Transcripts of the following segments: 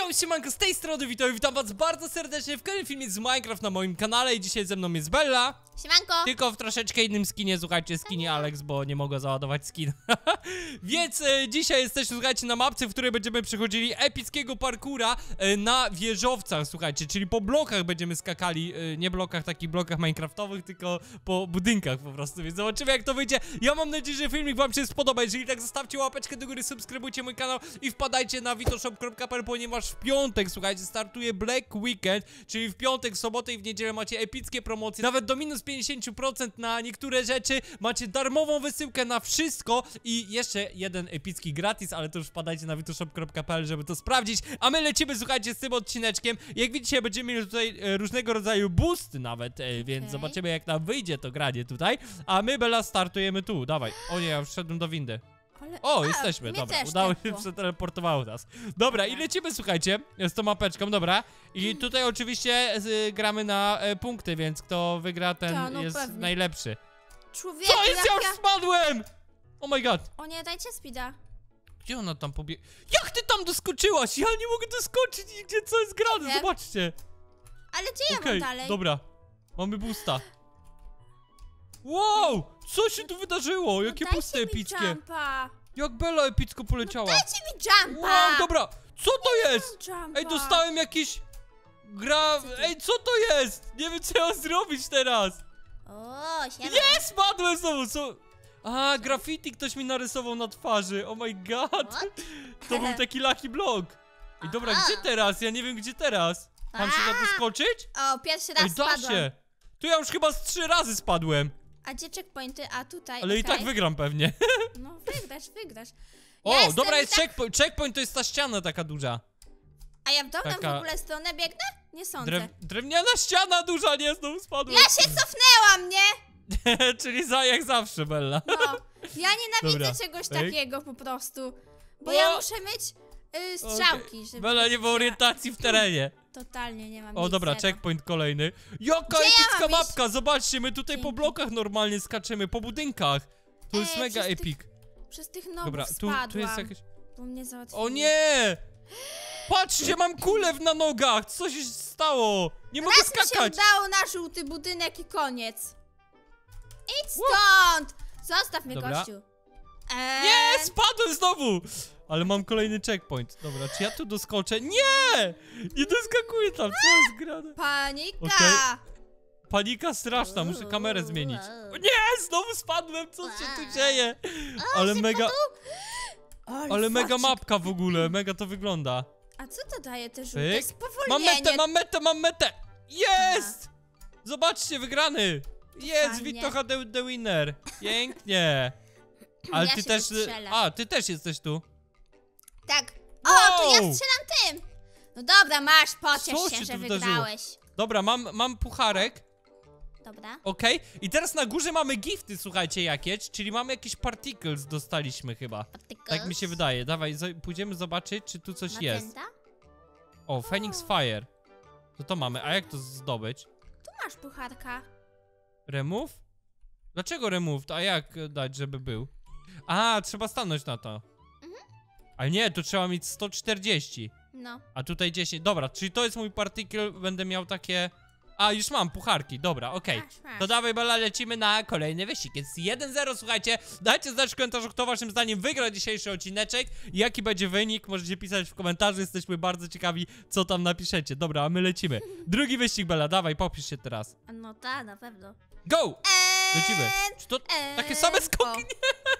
Yo, siemanko, z tej strony Vito i witam was bardzo serdecznie w kolejnym filmie z Minecraft na moim kanale. I dzisiaj ze mną jest Bella Siemanko. Tylko w troszeczkę innym skinie, słuchajcie, skinie Alex, bo nie mogę załadować skin. Więc dzisiaj jesteśmy, słuchajcie, na mapce, w której będziemy przechodzili epickiego parkoura na wieżowcach, słuchajcie. Czyli po blokach będziemy skakali, nie blokach, takich blokach minecraftowych, tylko po budynkach po prostu. Więc zobaczymy, jak to wyjdzie. Ja mam nadzieję, że filmik wam się spodoba. Jeżeli tak, zostawcie łapeczkę do góry, subskrybujcie mój kanał i wpadajcie na vitoshop.pl, ponieważ w piątek, słuchajcie, startuje Black Weekend. Czyli w piątek, w sobotę i w niedzielę macie epickie promocje, nawet do minus 50% na niektóre rzeczy. Macie darmową wysyłkę na wszystko i jeszcze jeden epicki gratis, ale to już wpadajcie na vitoshop.pl, żeby to sprawdzić. A my lecimy, słuchajcie, z tym odcineczkiem. Jak widzicie, będziemy mieli tutaj różnego rodzaju boosty nawet, więc zobaczymy, jak nam wyjdzie to granie tutaj. A my, Bella, startujemy tu, dawaj. O nie, ja już wszedłem do windy. Ale... O, jesteśmy, dobra, udało się, przeteleportowało nas. Dobra, i lecimy, słuchajcie, z tą mapeczką, dobra. I tutaj oczywiście gramy na punkty, więc kto wygra, ten jest pewnie najlepszy. Człowieku, co jest? Ja już spadłem! Oh my god. O nie, dajcie speeda. Gdzie ona tam pobiegła? Jak ty tam doskoczyłaś? Ja nie mogę doskoczyć nigdzie, co jest grane, zobaczcie. Ale gdzie ja mam dalej? Dobra, mamy boosta. Wow, co się tu wydarzyło? Jakie no puste epickie. Jumpa. Jak Bella epicko poleciała. No dajcie mi jumpa. Wow, dobra, co to jest? Ej, dostałem jakiś... Ej, co to jest? Nie wiem, co ja mam zrobić teraz. Nie, spadłem znowu, co? A, graffiti ktoś mi narysował na twarzy. Oh my god. What? To był taki lucky block. Ej, dobra, gdzie teraz? Ja nie wiem, gdzie teraz. Mam się na to skoczyć? O, pierwszy raz spadłem. Się. Tu ja już chyba z 3 razy spadłem. A gdzie checkpointy? A tutaj, ale i tak wygram pewnie. No, wygrasz. Ja o, dobra, jest tak... checkpoint to jest ta ściana taka duża. A ja w dobrą w ogóle stronę biegnę? Nie sądzę. Drewniana ściana duża, nie? Znowu spadłem. Ja się cofnęłam, nie? Czyli jak zawsze, Bella. No, ja nienawidzę czegoś takiego po prostu. Bo ja muszę mieć strzałki, żeby... Bella nie ma orientacji w terenie. Totalnie nie mam. O dobra, checkpoint kolejny. Jaka epicka mapka, zobaczcie, my tutaj po blokach normalnie skaczymy, po budynkach. To jest mega epic. Przez tych nobów dobra, tu jest jakieś... O nie! Patrzcie, mam kulę na nogach, co się stało? Nie mogę skakać. Raz mi się udało na żółty budynek i koniec. Idź stąd! Zostaw mnie, gościu. Nie, spadłem znowu! Ale mam kolejny checkpoint. Dobra, czy ja tu doskoczę? Nie! Nie doskakuję tam, co jest grane? Panika! Panika straszna, muszę kamerę zmienić. O nie, znowu spadłem, co się tu dzieje? Ale mega... Ale mega mapka w ogóle, mega to wygląda. A co to daje te żółte? Spowolnienie. Mam metę! Jest! Zobaczcie, wygrany! Jest, Vito the winner. Pięknie. Ale ty też... A, ty też jesteś tu. Tak. O, wow, tu ja strzelam tym. No dobra, masz, pociesz się, że wygrałeś. Dobra, mam pucharek. Dobra. Okej, i teraz na górze mamy gifty, słuchajcie, jakieś. Czyli mamy jakieś particles dostaliśmy chyba. Tak mi się wydaje. Dawaj, pójdziemy zobaczyć, czy tu coś jest. O, Phoenix Fire. To mamy, a jak to zdobyć? Tu masz pucharka. Remove? Dlaczego remove? A jak dać, żeby był? A, trzeba stanąć na to. Ale nie, tu trzeba mieć 140. No. A tutaj 10. Dobra, czyli to jest mój particle, będę miał takie... A, już mam pucharki, dobra, okej. To dawaj, Bella, lecimy na kolejny wyścig. Jest 1-0, słuchajcie. Dajcie znać w komentarzu, kto waszym zdaniem wygra dzisiejszy odcineczek. Jaki będzie wynik, możecie pisać w komentarzu. Jesteśmy bardzo ciekawi, co tam napiszecie. Dobra, a my lecimy. Drugi wyścig, Bella, dawaj, popisz się teraz. No tak, na pewno. Go! Lecimy. Czy to takie same skoki?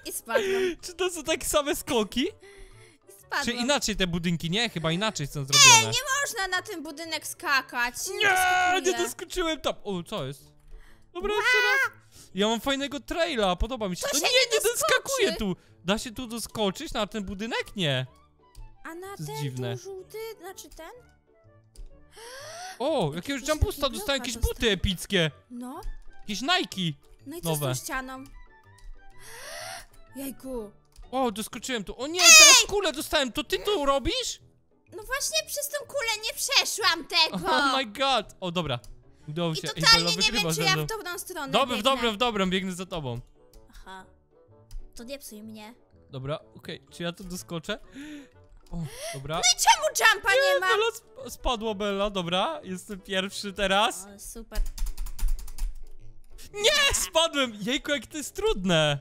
I spadłem. Czy to są takie same skoki? Czy inaczej te budynki, nie? Chyba inaczej są zrobione. Nie można na ten budynek skakać. Nie doskoczyłem tam. O, co jest? Dobra, jeszcze raz. Ja mam fajnego traila, podoba mi się. To nie doskakuję tu. Da się tu doskoczyć na ten budynek? Nie. A na ten żółty, znaczy ten? O, jakiegoś jumpusta dostałem, jakieś buty epickie. No. Jakieś Nike. No i co z tą ścianą? Jajku. O, doskoczyłem tu. O nie, teraz kulę dostałem. To ty to robisz? No właśnie przez tą kulę nie przeszłam tego. Oh my god. O, dobra. Udało się. I totalnie nie wiem, czy ja w dobrą stronę biegnę. W dobrą, biegnę za tobą. Aha. To nie psuj mnie. Dobra, okej. Czy ja to doskoczę? O, dobra. No i czemu jumpa nie ma? No, spadło Bella, dobra, jestem pierwszy teraz. O, super. Nie, spadłem! Jejku, jak to jest trudne!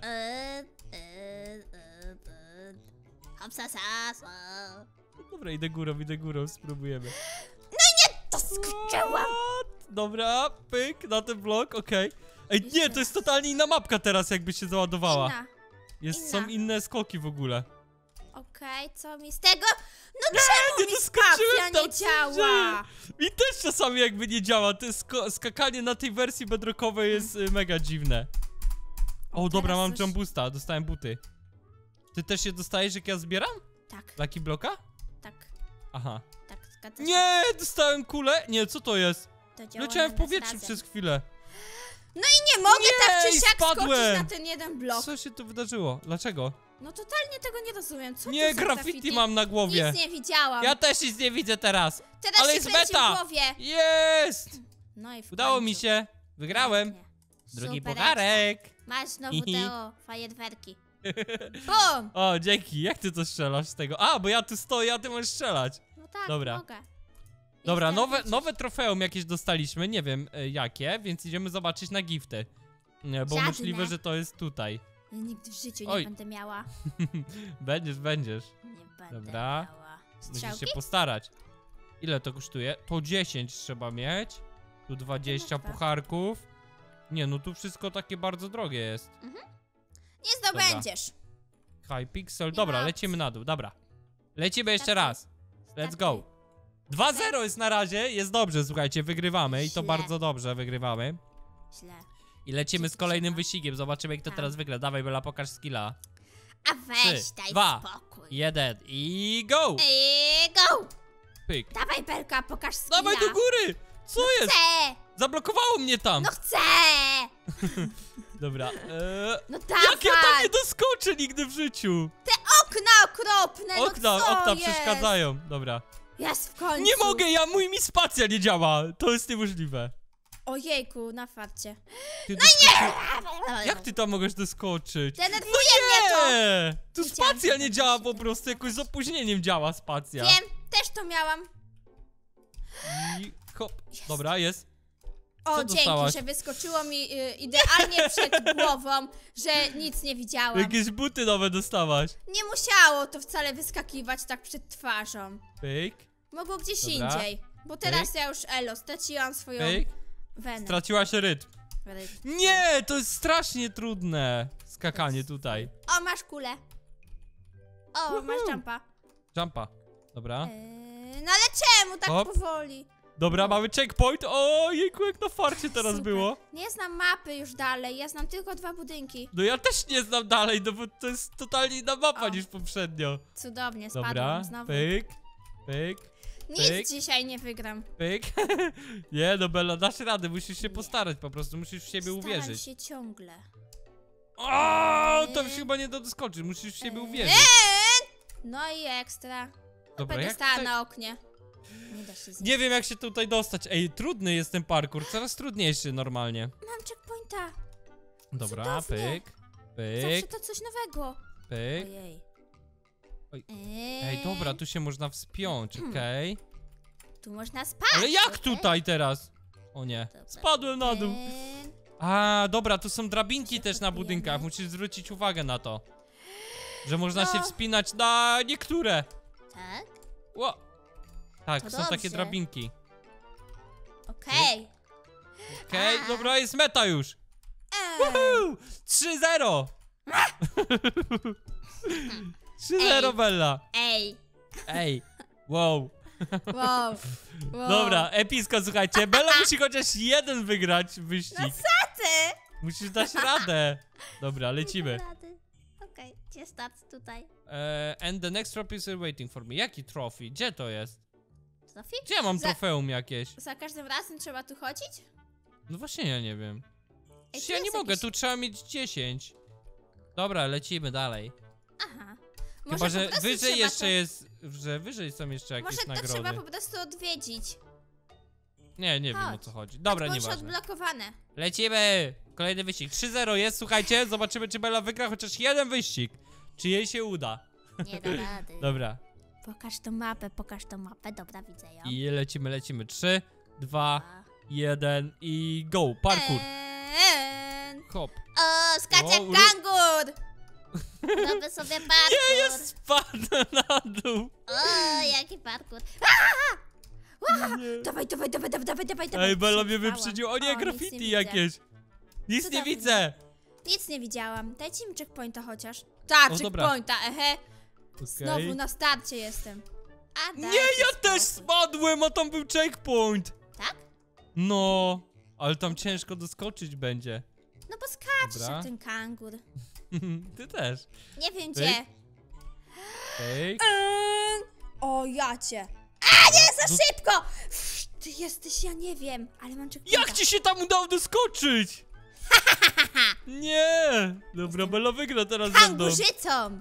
Dobra, idę górą, spróbujemy. No i nie, to skoczyłam! Dobra, pyk, na ten blok, okej. Ej, nie, to jest totalnie inna mapka teraz, jakby się załadowała. Są inne skoki w ogóle. Okej, co mi z tego? No czemu mi skapia nie działa? Mi też czasami jakby nie działa, to skakanie na tej wersji bedrockowej jest mega dziwne. O, dobra, mam jump boosta, dostałem buty. Ty też je dostajesz, jak ja zbieram? Tak. Taki bloka? Tak. Aha. Tak, zgadza się. Nie, dostałem kulę. Nie, co to jest? Leciałem w powietrzu przez chwilę. No i nie mogę tak czy siak skoczyć na ten jeden blok. Co się tu wydarzyło? Dlaczego? No totalnie tego nie rozumiem. Co nie, to graffiti mam na głowie. Nic nie widziałam. Ja też nic nie widzę teraz. Teraz ale jest meta. Jest. No i udało mi się. Wygrałem. Drugi pucharek. Masz znowu te fajerwerki. Bum. O, dzięki. Jak ty to strzelasz z tego? A, bo ja tu stoję, a ty możesz strzelać. No tak, dobra. Mogę. Dobra, nowe trofeum jakieś dostaliśmy, nie wiem jakie, więc idziemy zobaczyć na gifty. Bo możliwe, że to jest tutaj. Ja nigdy w życiu nie będę miała. Będziesz. Nie będę miała. Musisz się postarać. Ile to kosztuje? To 10 trzeba mieć. Tu 20 pucharków. Nie, no tu wszystko takie bardzo drogie jest. Nie zdobędziesz. Hypixel, dobra, lecimy na dół, dobra. Lecimy jeszcze raz. Let's go. 2-0 jest na razie, jest dobrze, słuchajcie, wygrywamy i to bardzo dobrze wygrywamy. I lecimy z kolejnym wyścigiem, zobaczymy kto teraz wygra. Dawaj Bella, pokaż skilla. A weź, 3, daj 2, spokój. 1 i go! I go! Pyk. Dawaj Belka, pokaż skilla. Dawaj do góry! Co no jest? Chcę. Zablokowało mnie tam! No chcę! Dobra, no dawaj. Jak ja tam nie doskoczę nigdy w życiu? Te okna okropne, okna przeszkadzają, dobra. Jest w końcu. Nie mogę, mi spacja nie działa. To jest niemożliwe. Ojejku, na farcie. No nie! Jak ty tam możesz doskoczyć? Denerwuje mnie to! Tu spacja nie działa po prostu, jakoś z opóźnieniem działa spacja. Wiem, też to miałam. I hop, dobra, jest. O, dzięki, że wyskoczyło mi idealnie przed głową, że nic nie widziałam. Jakieś buty nowe dostałaś. Nie musiało to wcale wyskakiwać tak przed twarzą. Pyk. Mogło gdzieś indziej, bo teraz ja już straciłam swoją wenę. Straciłaś rytm. Nie, to jest strasznie trudne skakanie tutaj. O, masz kulę. O, masz jumpa. Dobra. No ale czemu tak powoli? Dobra, mamy checkpoint. O, jejku, jak na farcie teraz było. Nie znam mapy już dalej, ja znam tylko 2 budynki. No ja też nie znam dalej, no bo to jest totalnie inna mapa niż poprzednio. Cudownie, spadłem znowu. Pyk, pyk, nic dzisiaj nie wygram. Pyk. Nie no Bella, dasz radę, musisz się postarać po prostu, musisz w siebie uwierzyć. Staraj się ciągle. O, to już chyba nie doskoczysz, musisz w siebie uwierzyć. No i ekstra. Dobra, jak stała na oknie. Nie wiem jak się tutaj dostać. Ej, trudny jest ten parkour, coraz trudniejszy normalnie. Mam checkpointa. Dobra, cudownie. Pyk, pyk. Zawsze to coś nowego. Pyk. Ojej. Ej, dobra, tu się można wspiąć, okej. Tu można spać. Ale jak tutaj teraz? O nie, spadłem na dół. A, dobra, tu są drabinki też na budynkach, musisz zwrócić uwagę na to. Że można się wspinać na niektóre. Tak? Ło. Tak, to są takie drabinki. Okej. Okej, dobra, jest meta już. 3-0! 3-0 Bella. Ej. Wow. Dobra, epicko, słuchajcie. Bella musi chociaż jeden wygrać wyścig. No co ty? Musisz dać radę. Dobra, lecimy. Okej, gdzie start tutaj? And the next trophy is waiting for me. Jaki trophy? Gdzie to jest? Gdzie ja mam trofeum jakieś? Za każdym razem trzeba tu chodzić? No właśnie ja nie wiem. Ej, ja nie mogę, tu trzeba mieć 10. Dobra, lecimy dalej. Aha. Chyba, że wyżej jeszcze jest, że wyżej są jeszcze jakieś nagrody. Może to trzeba po prostu odwiedzić. Nie wiem o co chodzi. Dobra, nieważne. Odblokowane. Lecimy! Kolejny wyścig. 3-0 jest, słuchajcie, zobaczymy czy Bella wygra chociaż jeden wyścig. Czy jej się uda. Nie da rady. Dobra. Pokaż tą mapę, dobra, widzę ją. I lecimy, lecimy. 3, 2, 1 i go! Parkour! Hop. O, skacze kangur! Robię sobie parkour. Nie, ja spadnę na dół. O, jaki parkour. Dawaj, dawaj, dawaj, dawaj, dawaj. Ej, Bella mnie wyprzedził. O nie, graffiti jakieś. Nic nie widzę. Nic nie widziałam. Dajcie mi checkpointa chociaż. Tak, checkpointa, ehe. Znowu na starcie jestem. Nie, ja też spadłem, a tam był checkpoint. Tak? No, ale tam ciężko doskoczyć będzie. No bo skaczesz jak ten kangur. Ty też. Nie wiem gdzie. O, ja cię. A nie, za szybko! Ty jesteś, ja nie wiem, ale mam checkpointa. Jak ci się tam udało doskoczyć? Nie! Dobra, Bella wygra teraz ze mną.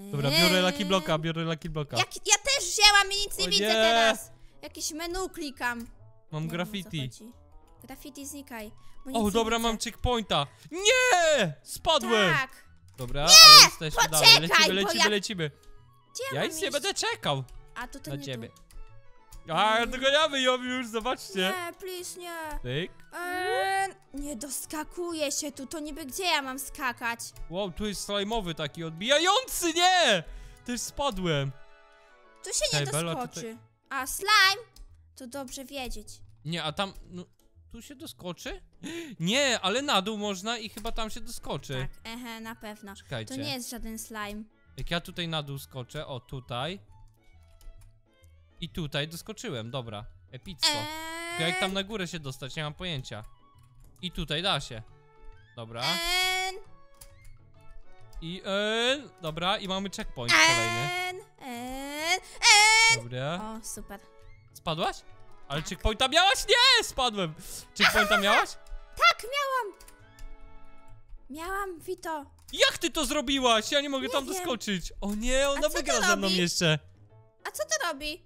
Dobra, biorę Lucky Blocka, biorę Lucky Blocka. Ja też wzięłam i nic nie widzę teraz. Jakieś menu klikam. Mam graffiti. Graffiti znikaj. O, dobra, mam checkpointa. Nie! Spadłem! Tak. Dobra, ale jesteśmy dalej. Lecimy, lecimy, lecimy. Ja nic nie będę czekał. A to na ciebie. A, dogoniamy ją już, zobaczcie. Nie, please, nie. Tyk. Nie doskakuje się tu, to niby gdzie ja mam skakać? Wow, tu jest slajmowy taki odbijający, nie! Też spadłem. Tu się nie doskoczy. Bella, a slime? To dobrze wiedzieć. Nie, a tam, no, tu się doskoczy? Nie, ale na dół można i chyba tam się doskoczy. Tak, na pewno. Czekajcie. To nie jest żaden slime. Jak ja tutaj na dół skoczę, o tutaj. I tutaj doskoczyłem, dobra. Epicko. Tylko jak tam na górę się dostać, nie mam pojęcia. I tutaj da się. Dobra. I dobra, i mamy checkpoint kolejny. Dobra. O, super. Spadłaś? Ale tak. Checkpointa miałaś? Nie, spadłem. Checkpointa miałaś? Tak, miałam. Miałam, Vito. Jak ty to zrobiłaś? Ja nie mogę tam doskoczyć. O nie, ona wygra ze mną jeszcze. A co to robi?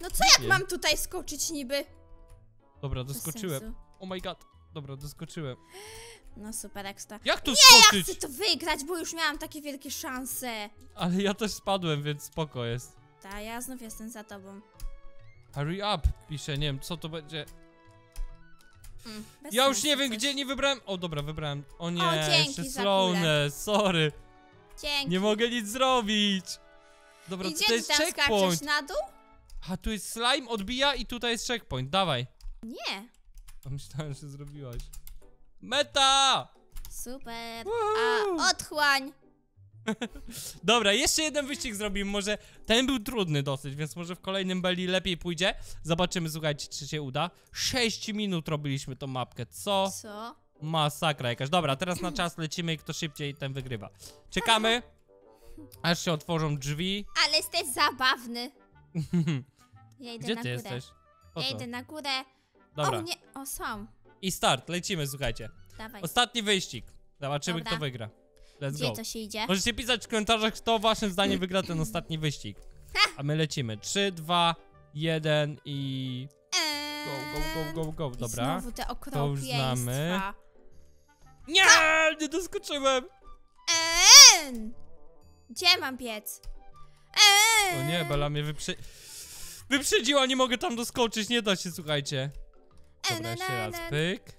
No co jak mam tutaj skoczyć niby? Dobra, doskoczyłem. Oh my god. Dobra, doskoczyłem. No super ekstra. Jak tu skoczyć? Nie, ja chcę to wygrać, bo już miałam takie wielkie szanse. Ale ja też spadłem, więc spoko jest. Ta, ja znów jestem za tobą. Hurry up, piszę, nie wiem co to będzie. Ja już nie wiem gdzie, nie wybrałem. O dobra, wybrałem. O nie, jeszcze slowness, sorry. Dzięki. Nie mogę nic zrobić. Dobra, i tutaj jest checkpoint. Na dół? A tu jest slime, odbija i tutaj jest checkpoint, dawaj. Nie. A myślałem, że zrobiłaś. Meta! Super. Woohoo! A otchłań. Dobra, jeszcze jeden wyścig zrobimy, może ten był trudny dosyć, więc może w kolejnym Belli lepiej pójdzie. Zobaczymy, słuchajcie, czy się uda. 6 minut robiliśmy tą mapkę, co? Co? Masakra jakaś. Dobra, teraz na czas lecimy i kto szybciej ten wygrywa. Czekamy. Aż się otworzą drzwi. Ale jesteś zabawny. Ja idę na górę. Jesteś? Ja idę na górę. Dobra. O, nie. O, są. I start, lecimy, słuchajcie. Dawaj. Ostatni wyścig. Zobaczymy, kto wygra. Let's go. Gdzie to się idzie? Możecie pisać w komentarzach, kto waszym zdaniem wygra ten ostatni wyścig. A my lecimy. 3, 2, 1 i... Go, go, go, go, go. Dobra. I znowu te okropieństwa. To już znamy. Nie, nie doskoczyłem. Gdzie mam biec? O nie, Bella mnie wyprzedziła, nie mogę tam doskoczyć, nie da się, słuchajcie. Dobra, jeszcze raz, pyk.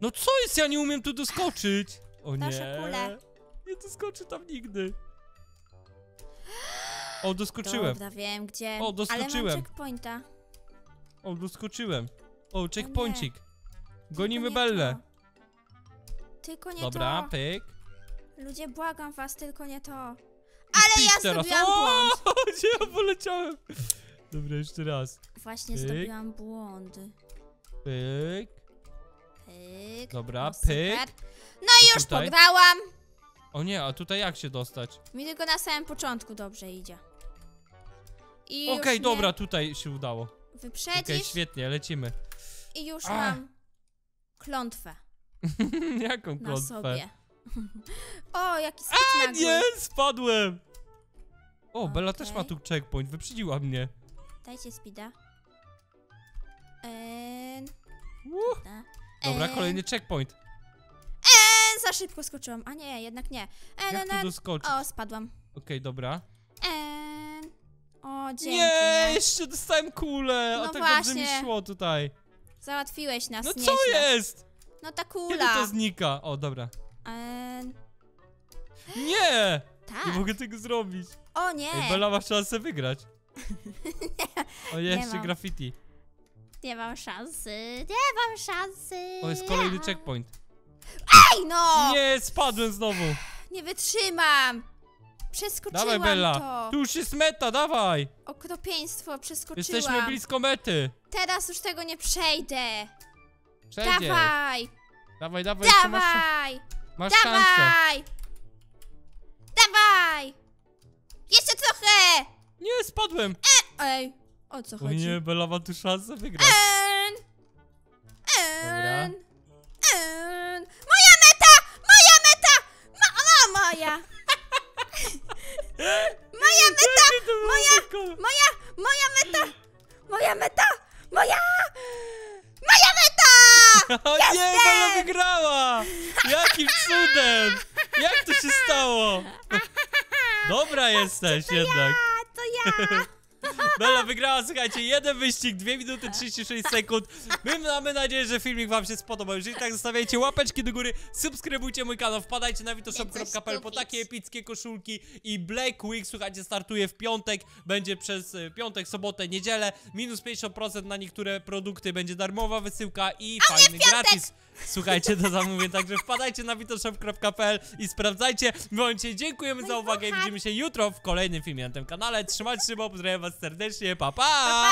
No co jest, ja nie umiem tu doskoczyć. O nie, nie doskoczę tam nigdy. O, doskoczyłem. Dobra, wiem gdzie, o, doskoczyłem. Ale mam checkpointa. O, doskoczyłem. O, checkpointik. Gonimy Bellę. Tylko nie to. Dobra, pyk. Ludzie, błagam was, tylko nie to. Ale ja zrobiłam błąd. Ja poleciałem. Dobra, jeszcze raz. Właśnie zrobiłam błąd. Pyk. Pyk. Dobra, pyk. No i już pograłam. O nie, a tutaj jak się dostać? Mi tylko na samym początku dobrze idzie. Okej, dobra, tutaj się udało. Wyprzedzisz. Okej, świetnie, lecimy. I już mam klątwę. Jaką klątwę? Na sobie. O, jaki skok na górę. Nie, spadłem. O, Bella też ma tu checkpoint, wyprzedziła mnie. Dajcie speeda. Dobra, kolejny checkpoint. Za szybko skoczyłam, a nie, jednak nie. Jak tu doskoczyć? O, spadłam. Okej, dobra. O, dzięki. Nie, jeszcze dostałem kulę. No a tak właśnie. Dobrze mi szło tutaj. Załatwiłeś nas, no co nieźle. Jest? No ta kula. Kiedy to znika? O, dobra. Nie! Tak. Nie mogę tego zrobić. O nie. Ej, Bella ma szansę wygrać. Nie, o, jeszcze nie graffiti. Nie mam szansy, nie mam szansy. O, jest kolejny checkpoint. Ej, no! Nie, spadłem znowu. Nie wytrzymam. Przeskoczyłam. Dawaj, Bella. To. Tu już jest meta, dawaj. Okropieństwo, przeskoczyłam. Jesteśmy blisko mety. Teraz już tego nie przejdę. Przejdziesz. Dawaj. Dawaj, dawaj. Dawaj. Masz szansę. Dawaj. Jeszcze trochę. Nie, spadłem. Ej, o co chodzi? O nie, Bella ma tu szansę wygrać. Moja meta! Moja meta! Moja! Moja meta! Moja meta! Moja meta! Moja meta! O nie, Bella wygrała! Jakim cudem! Jak to się stało? Dobra jesteś jednak. To ja! Bella wygrała, słuchajcie, jeden wyścig, 2 minuty 36 sekund. My mamy nadzieję, że filmik wam się spodobał. Jeżeli tak, zostawiajcie łapeczki do góry, subskrybujcie mój kanał, wpadajcie na vitoshop.pl po takie epickie koszulki. I Black Week, słuchajcie, startuje w piątek. Będzie przez piątek, sobotę, niedzielę. Minus 50% na niektóre produkty. Będzie darmowa wysyłka i fajny gratis. Słuchajcie, do zamówień, także wpadajcie na vitoshop.pl i sprawdzajcie. Bądźcie, dziękujemy za uwagę i widzimy się jutro w kolejnym filmie na tym kanale. Trzymajcie się, bo pozdrawiam was serdecznie, pa pa!